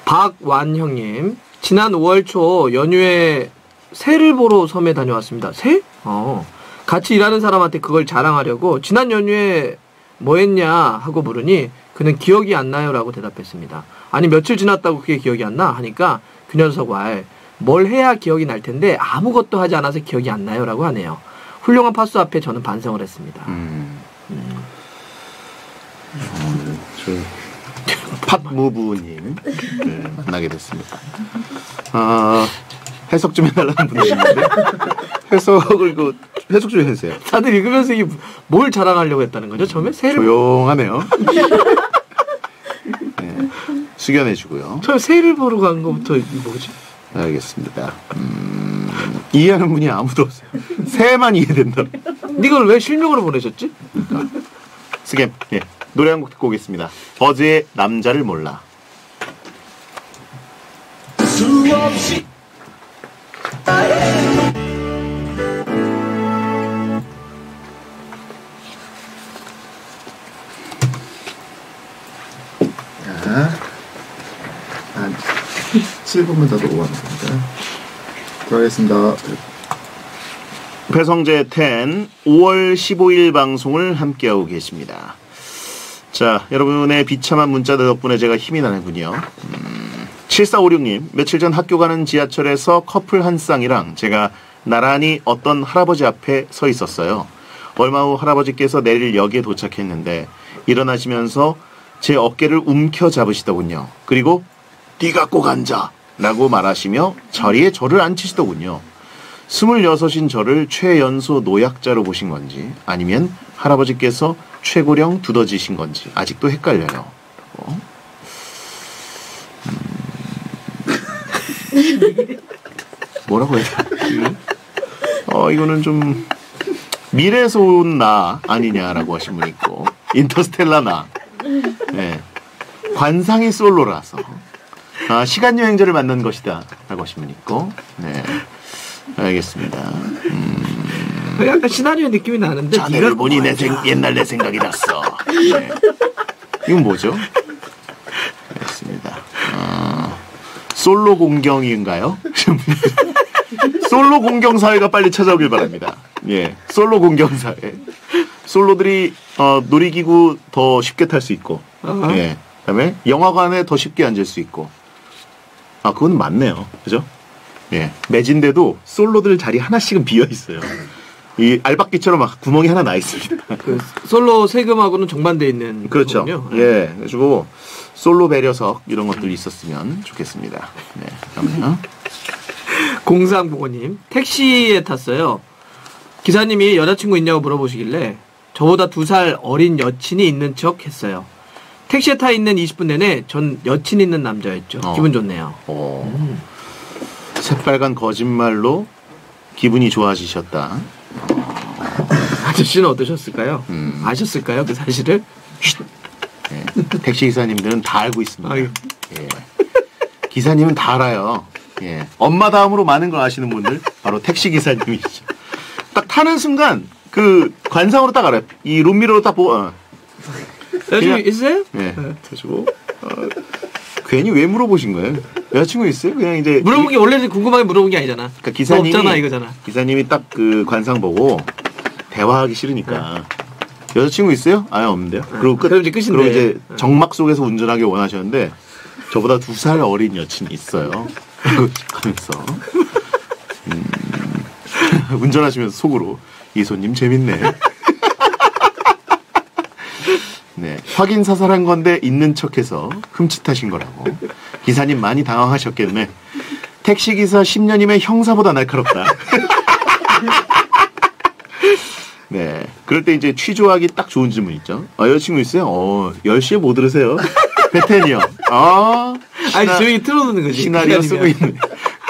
박완형님. 지난 오월 초 연휴에 새를 보러 섬에 다녀왔습니다. 새? 어. 같이 일하는 사람한테 그걸 자랑하려고 지난 연휴에 뭐 했냐 하고 물으니 그는 기억이 안 나요 라고 대답했습니다. 아니 며칠 지났다고 그게 기억이 안 나? 하니까 그 녀석 알 뭘 해야 기억이 날 텐데 아무것도 하지 않아서 기억이 안 나요 라고 하네요. 훌륭한 파수 앞에 저는 반성을 했습니다. 음. 음. 음, 저 팟무부님 네, 만나게 됐습니다. 아, 해석 좀 해달라는 분이신데 해석을 그 해석 좀 해주세요. 다들 읽으면서 이게 뭘 자랑하려고 했다는 거죠? 처음에 새를 조용하네요. 네, 숙연해주고요. 처음에 새를 보러 간 거부터 뭐지? 알겠습니다. 음, 이해하는 분이 아무도 없어요. 새만 이해된다. 이걸 왜 실명으로 보내셨지? 그러니까. 스캠, 예. 노래 한 곡 듣고 오겠습니다. 버즈의 남자를 몰라. 수없이 칠 분만 더 보고 왔습니다. 들어가겠습니다. 배성재 텐 오월 십오일 방송을 함께하고 계십니다. 자, 여러분의 비참한 문자들 덕분에 제가 힘이 나는군요. 음, 칠사오육님 며칠 전 학교 가는 지하철에서 커플 한 쌍이랑 제가 나란히 어떤 할아버지 앞에 서 있었어요. 얼마 후 할아버지께서 내릴 역에 도착했는데 일어나시면서 제 어깨를 움켜잡으시더군요. 그리고 네가 꼭 앉아 라고 말하시며 자리에 저를 앉히시더군요. 스물여섯인 저를 최연소 노약자로 보신 건지 아니면 할아버지께서 최고령 두더지신 건지 아직도 헷갈려요. 어? 음... 뭐라고 해야 되지? 어, 이거는 좀 미래에서 온 나 아니냐라고 하신 분 있고 인터스텔라 나 네. 관상이 솔로라서 아, 시간여행자를 만난 것이다 라고 하신 분 있고 네. 알겠습니다. 음... 약간 시나리오 느낌이 나는데 자네를 보니 내 생, 옛날 내 생각이 났어. 네. 이건 뭐죠? 알겠습니다. 어... 솔로 공경인가요? 솔로 공경 사회가 빨리 찾아오길 바랍니다. 예, 솔로 공경 사회. 솔로들이 어, 놀이기구 더 쉽게 탈 수 있고 uh-huh. 예, 그다음에 영화관에 더 쉽게 앉을 수 있고 아 그건 맞네요. 그죠? 예, 매진돼도 솔로들 자리 하나씩은 비어 있어요. 이 알박기처럼 막 구멍이 하나 나 있습니다. 그 솔로 세금하고는 정반대에 있는 그렇죠. 거군요. 예, 그리고 솔로 배려석 이런 것들이 있었으면 좋겠습니다. 네, 그러면 공상보고님 택시에 탔어요. 기사님이 여자친구 있냐고 물어보시길래 저보다 두 살 어린 여친이 있는 척했어요. 택시에 타 있는 이십 분 내내 전 여친 있는 남자였죠. 어. 기분 좋네요. 어. 음. 새빨간 거짓말로 기분이 좋아지셨다. 아저씨는 어떠셨을까요? 음. 아셨을까요? 그 사실을? 네. 택시 기사님들은 다 알고 있습니다. 예. 기사님은 다 알아요. 예. 엄마 다음으로 많은 걸 아시는 분들 바로 택시 기사님이시죠. 딱 타는 순간 그 관상으로 딱 알아요. 이 룸미러로 딱 보고 어. 여자친구 있어요? 네. 그래가지고 어. 괜히 왜 물어보신 거예요? 여자친구 있어요? 그냥 이제 물어본 게 원래는 궁금하게 물어본 게 아니잖아. 그러니까 기사님이 없잖아 이거잖아. 기사님이 딱 그 관상 보고 대화하기 싫으니까 네. 여자친구 있어요? 아예 없는데요. 네. 그리고 끝. 그럼 이제 끝인데. 그리고 이제 정막 속에서 운전하길 원하셨는데 저보다 두 살 어린 여친이 있어요. 하면서 음, 운전하시면서 속으로 이 손님 재밌네. 네, 확인 사살한 건데 있는 척해서 흠칫하신 거라고. 기사님 많이 당황하셨겠네. 택시기사 십 년이면 형사보다 날카롭다. 네, 그럴 때 이제 취조하기 딱 좋은 질문 있죠. 아, 여자친구 있어요? 어, 열 시에 뭐 들으세요? 베텐이요. 아, 시나... 아니, 조용히 틀어놓는 거지. 시나리오 쓰고 있네.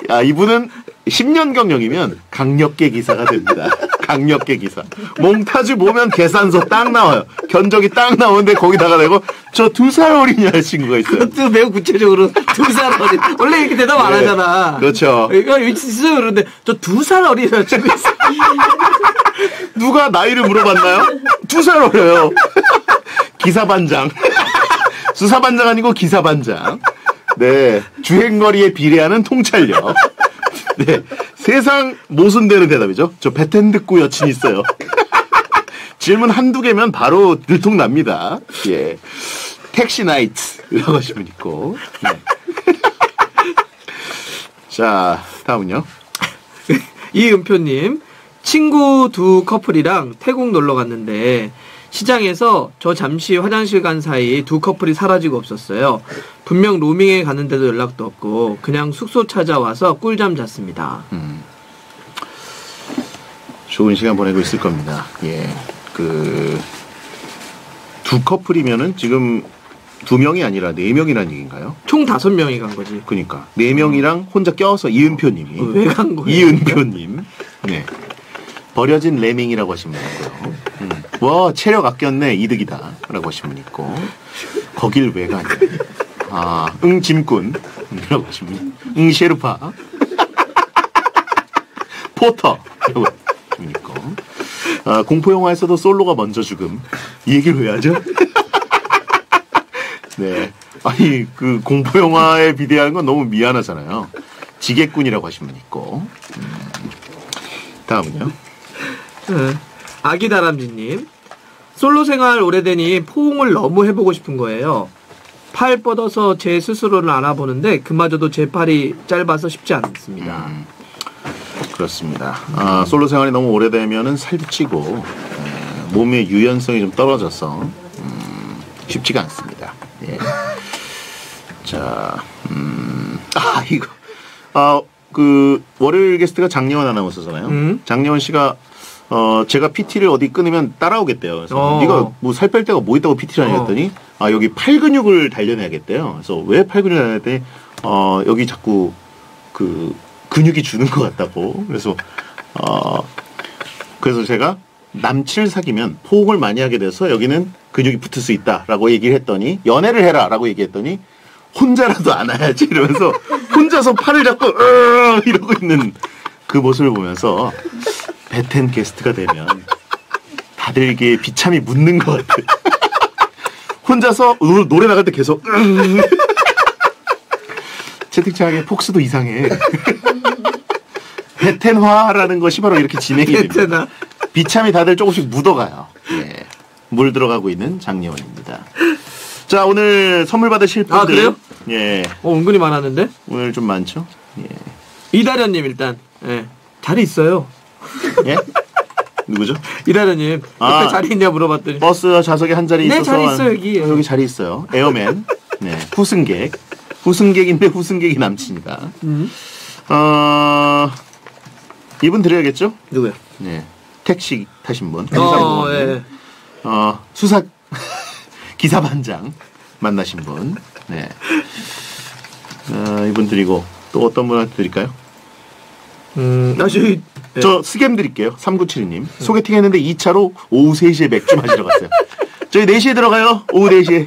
아, 이분은 십 년경영이면 강력계 기사가 됩니다. 강력계 기사. 몽타주 보면 계산서 딱 나와요. 견적이 딱 나오는데 거기다가 내고 저 두 살 어린이라는 친구가 있어요. 그것도 매우 구체적으로 두 살 어린. 원래 이렇게 대답 안 네. 하잖아. 그렇죠. 이거 진짜 그런데 저 두 살 어린이라는 친구가 있어요. 누가 나이를 물어봤나요? 두 살 어려요. 기사반장. 수사반장 아니고 기사반장. 네. 주행거리에 비례하는 통찰력. 네. 세상 모순되는 대답이죠. 저 배텐 듣고 여친 있어요. 질문 한두 개면 바로 들통납니다. 예. 택시나이트라고 하시면 있고. 네. 자, 다음은요. 이은표님. 친구 두 커플이랑 태국 놀러 갔는데 시장에서 저 잠시 화장실 간 사이 두 커플이 사라지고 없었어요. 분명 로밍에 갔는데도 연락도 없고 그냥 숙소 찾아와서 꿀잠 잤습니다. 음. 좋은 시간 보내고 있을 겁니다. 예, 그 두 커플이면은 지금 두 명이 아니라 네 명이란 얘기인가요? 총 다섯 명이 간 거지. 그러니까 네 명이랑 혼자 껴서 이은표님이 왜 간 거예요? 이은표님. 네. 버려진 레밍이라고 하시면 있고요. 음. 와, 체력 아꼈네, 이득이다. 라고 하시면 있고. 거길 왜 가냐. 아, 응, 짐꾼. 라고 하시면 응, 셰르파. 포터. 라고 하시면 있고. 아, 공포영화에서도 솔로가 먼저 죽음. 이 얘기를 왜 하죠? 네. 아니, 그, 공포영화에 비대하는 건 너무 미안하잖아요. 지게꾼이라고 하시면 있고. 음. 다음은요. 아기다람쥐님. 솔로 생활 오래되니 포옹을 너무 해보고 싶은 거예요. 팔 뻗어서 제 스스로를 알아보는데 그마저도 제 팔이 짧아서 쉽지 않습니다. 음, 그렇습니다. 아, 솔로 생활이 너무 오래되면 살도 찌고 에, 몸의 유연성이 좀 떨어져서 음, 쉽지가 않습니다. 예. 자, 음, 아 이거 아 그 월요일 게스트가 장려원 아나운서잖아요. 음? 장려원 씨가 어, 제가 피티를 어디 끊으면 따라오겠대요. 그래서 어. 네가 뭐 살 뺄 데가 뭐 있다고 피티를 하냐 했더니 어. 아, 여기 팔 근육을 단련해야겠대요. 그래서 왜 팔 근육을 단련해야 돼? 어, 여기 자꾸 그 근육이 주는 것 같다고. 그래서 어, 그래서 제가 남친을 사귀면 포옹을 많이 하게 돼서 여기는 근육이 붙을 수 있다라고 얘기를 했더니 연애를 해라라고 얘기했더니 혼자라도 안아야지 이러면서 혼자서 팔을 잡고 으 이러고 있는 그 모습을 보면서 배텐 게스트가 되면 다들 이게 비참이 묻는 것 같아. 혼자서 노, 노래 나갈 때 계속 채팅창에 폭스도 이상해. 배텐화라는 것이 바로 이렇게 진행이 됩니다. 비참이 다들 조금씩 묻어가요. 예, 물 들어가고 있는 장예원입니다. 자, 오늘 선물 받으실 분들. 아, 그래요? 예. 어, 은근히 많았는데? 오늘 좀 많죠? 예. 이다련님, 일단. 예. 자리 있어요. 예? 누구죠? 이다련님. 아, 옆에 자리 있냐 물어봤더니. 버스 좌석에 한 자리 있어서. 네, 자리 있어요, 여기. 한, 여기 자리 있어요. 에어맨. 네. 후승객. 후승객인데 후승객이 남친이다. 음. 어, 이분 드려야겠죠? 누구야? 네. 택시 타신 분. 어, 예. 네. 어, 수사. 기사반장 만나신 분. 네. 아, 이분 드리고 또 어떤 분한테 드릴까요? 음, 다시 네. 저 스캠 드릴게요. 삼구칠이 님. 음. 소개팅 했는데 이 차로 오후 세 시에 맥주 마시러 갔어요. 저희 네 시에 들어가요. 오후 네 시에.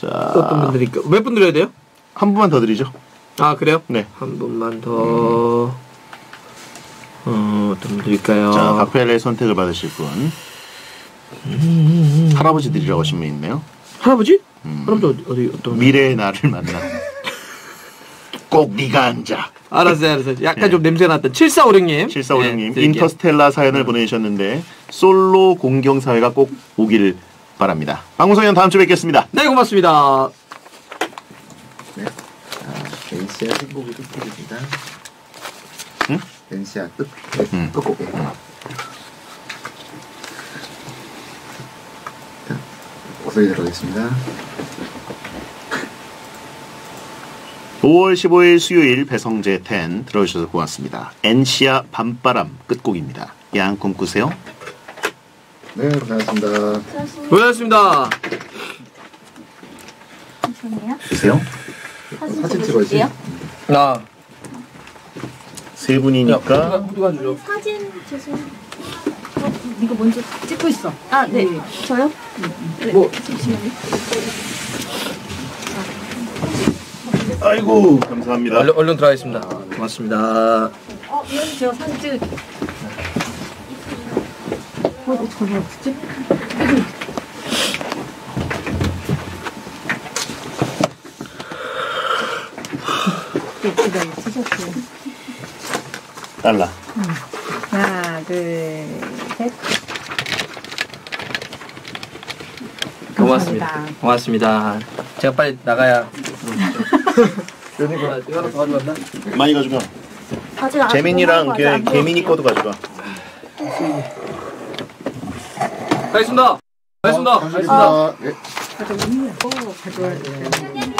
자, 또 어떤 분 드릴까요? 몇 분 드려야 돼요? 한 분만 더 드리죠. 아, 그래요? 네. 한 분만 더. 음. 어, 어떤 분 드릴까요? 자, 박펠레 선택을 받으실 분. 음... 할아버지들이라고 하시면 있네요. 할아버지? 음... 할아버지 어디, 어떤 미래의 나를 만나. 꼭 네가 앉아. 알았어요, 알았어요. 약간 네. 좀 냄새 났던 칠사오육 님. 칠사오육 님. 네, 인터스텔라 사연을 음. 보내주셨는데 솔로 공경 사회가 꼭 오길 바랍니다. 방구성현 다음 주 뵙겠습니다. 네, 고맙습니다. 네. 아, 벤시아 끝곡이 끝입니다. 응? 벤시아 끝. 응. 끝곡이. 어서 들어가겠습니다. 오월 십오일 수요일 배성재 텐 들어주셔서 고맙습니다. 엔시아 밤바람 끝곡입니다. 야한 꿈 꾸세요. 네, 고생하셨습니다. 고생하셨습니다. 죄송해요. 드세요. 사진, 사진 찍어야지. 나. 세 분이니까. 야, 후드가, 후드가 사진 죄송. 어, 이거 먼저 찍고 있어. 아, 네. 네. 저요? 네. 네. 뭐. 잠시만요. 아이고, 감사합니다. 얼른, 얼른 들어가겠습니다. 아, 고맙습니다. 어, 이건 제가 사진 찍을게요. 어, 어, 저거 어딨지? 예쁘다, 이 티셔츠. 달라. 응. 하나, 둘, 셋. 고맙습니다. 감사합니다. 고맙습니다. 제가 빨리 나가야. 이거 하나 더 가져갔나? 많이 가져가. 재민이랑 개민이 거도 가져가. 가겠습니다. 가겠습니다. 가겠습니다. 가져와야 돼.